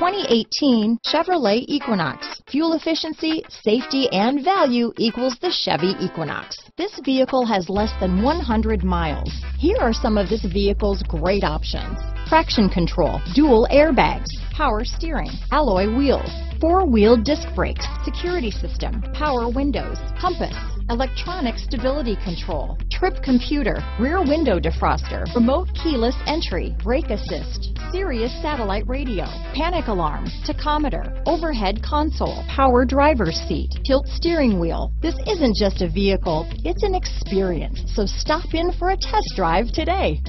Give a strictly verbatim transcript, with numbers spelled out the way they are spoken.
twenty eighteen Chevrolet Equinox. Fuel efficiency, safety, and value equals the Chevy Equinox. This vehicle has less than one hundred miles. Here are some of this vehicle's great options: traction control, dual airbags, power steering, alloy wheels, four-wheel disc brakes, security system, power windows, compass, electronic stability control, trip computer, rear window defroster, remote keyless entry, brake assist, Sirius satellite radio, panic alarm, tachometer, overhead console, power driver's seat, tilt steering wheel. This isn't just a vehicle, it's an experience, so stop in for a test drive today.